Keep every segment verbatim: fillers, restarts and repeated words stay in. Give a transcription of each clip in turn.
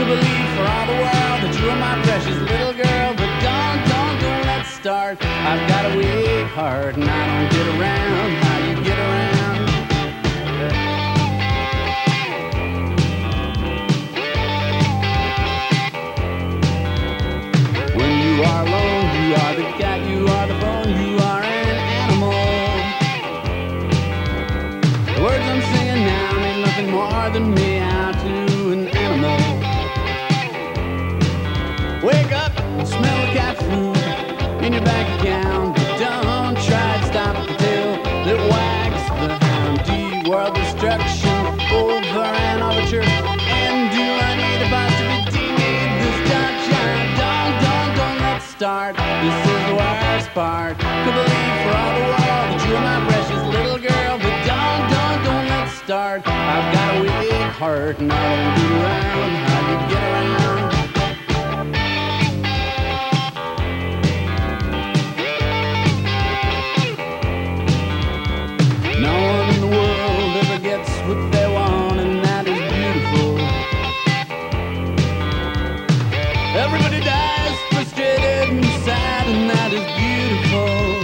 the belief for all the world that you are my precious little girl. But don't, don't, don't let's start. I've got a weak heart and I don't get around. How you get around? You are alone, you are the cat, you are the bone, you are an animal. The words I'm singing now mean nothing more than meow to an animal. Wake up, smell the cat food in your back gown, but don't try to stop the tail that wags the hound. D, world destruction, over an overture, and do I need a boss to be D-made this time? Don't, don't. Start. This is the worst part. Could believe for all the world that you're my precious little girl, but don't, don't, don't let's start. I've got a weak heart and I don't get around. How you get around? No one in the world ever gets what they want, and that is beautiful. Everybody dies inside, and that is beautiful.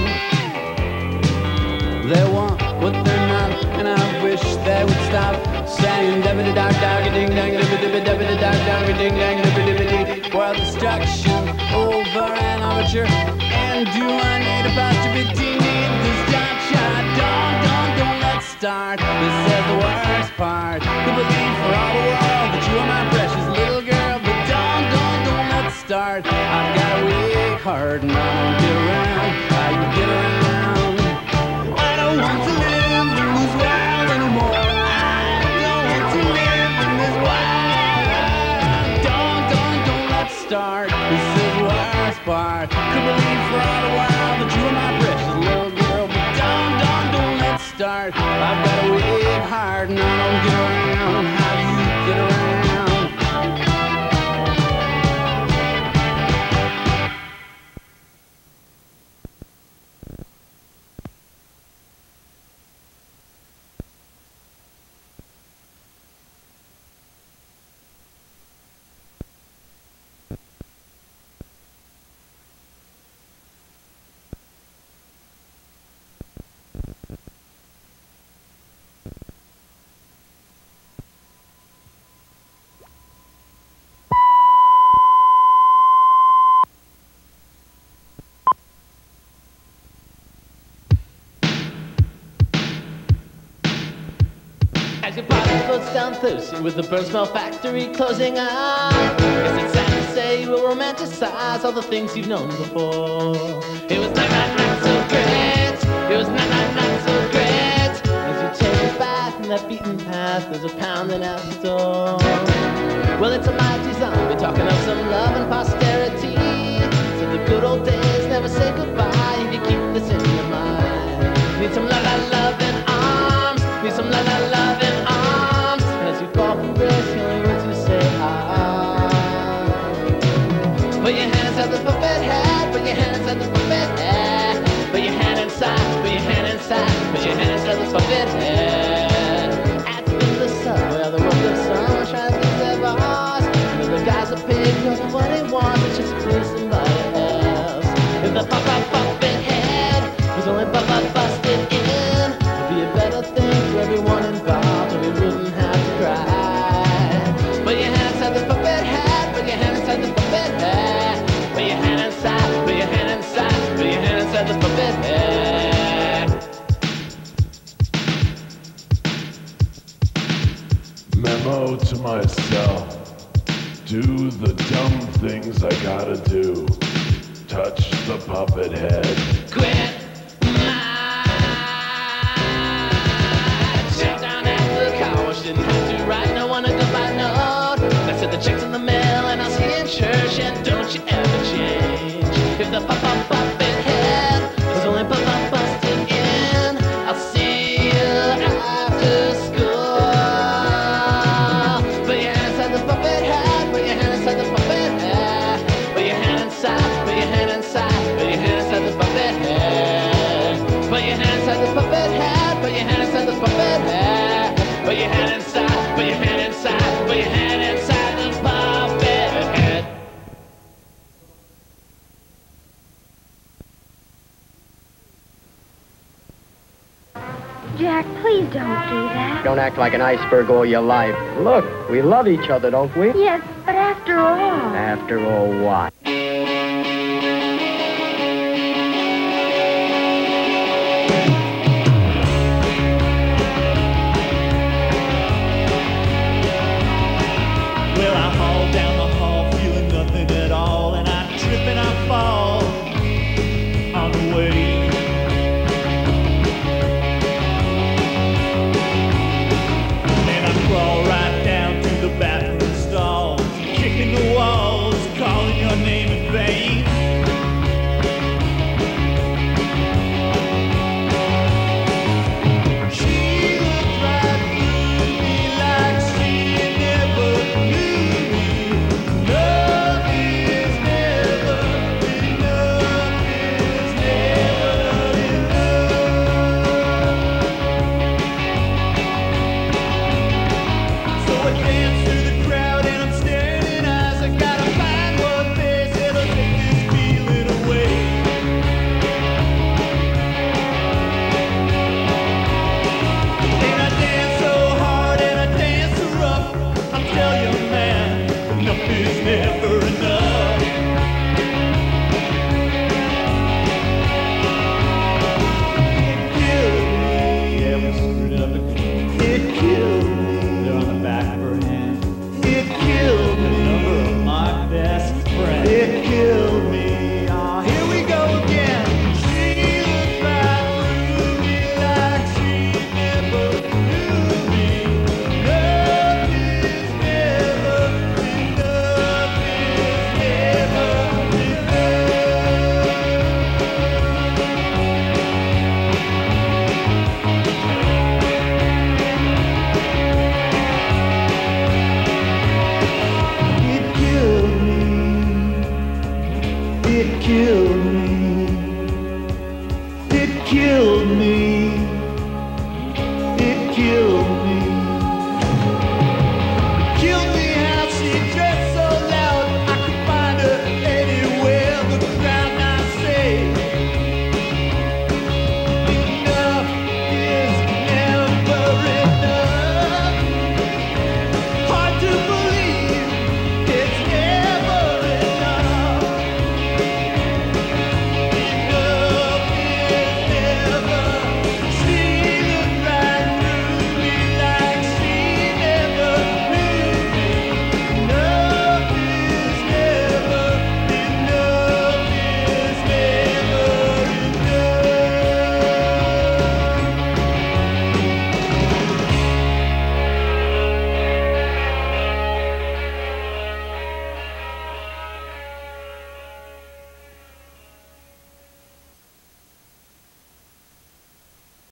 They want what they're not, and I wish they would stop saying dibby dog dog ding dang dibby dibby dibby dog dog ding dang dibby dibby. World destruction, over an overture, and do I need a apostrophe need this dark shot? Don't, don't, don't let's start. This is the worst part. Could believe for all the world that you are my precious little girl, but don't, don't, don't let's start. I've got a week hard and I don't get around. How you get around? I don't want to live in this world anymore. I don't want to live in this world. Don't, don't, don't let's start. This is the worst part. Could believe for all the while that you were my precious little girl, but don't, don't, don't let's start. I've got to live hard and I don't get around. How you get around? As your body floats down Thursday with the Burn Smell Factory closing up, is it sad to say you will romanticize all the things you've known before? It was not, not, not so great. It was not, not, not so great. As you take a bath in that beaten path, there's a pounding out the door. Well, it's a mighty zombie talking of some love and posterity. So the good old days never say goodbye if you keep this in your mind. Need some love, love, love and arms. Need some love, love, love and put your hands at the puppet head, put your hands at the puppet head. Put your hand inside, put your hand inside, put your hands at the puppet head. At the sun, where the world of sun shines through their bars. If the guy's a pig, knows what he wants, it's just a place in life else. If the puppet puppet head was only puppet busted in, it would be a better thing for everyone involved, and we wouldn't have to cry. Put your hands at the puppet head, put your hands at the puppet head. Put your hand inside the puppet head. Memo to myself. Do the dumb things I gotta do. Touch the puppet head. Quit my shut down at the car wash. Didn't have to write, no one to go by note. I said the check's in the mail and I'll see you in church. And don't you ever change. If the pop-pop puppet put your hand inside the puppet head, put your hand inside the puppet head, put your hand inside. Don't do that. Don't act like an iceberg all your life. Look, we love each other, don't we? Yes, but after all... After all what? Never enough.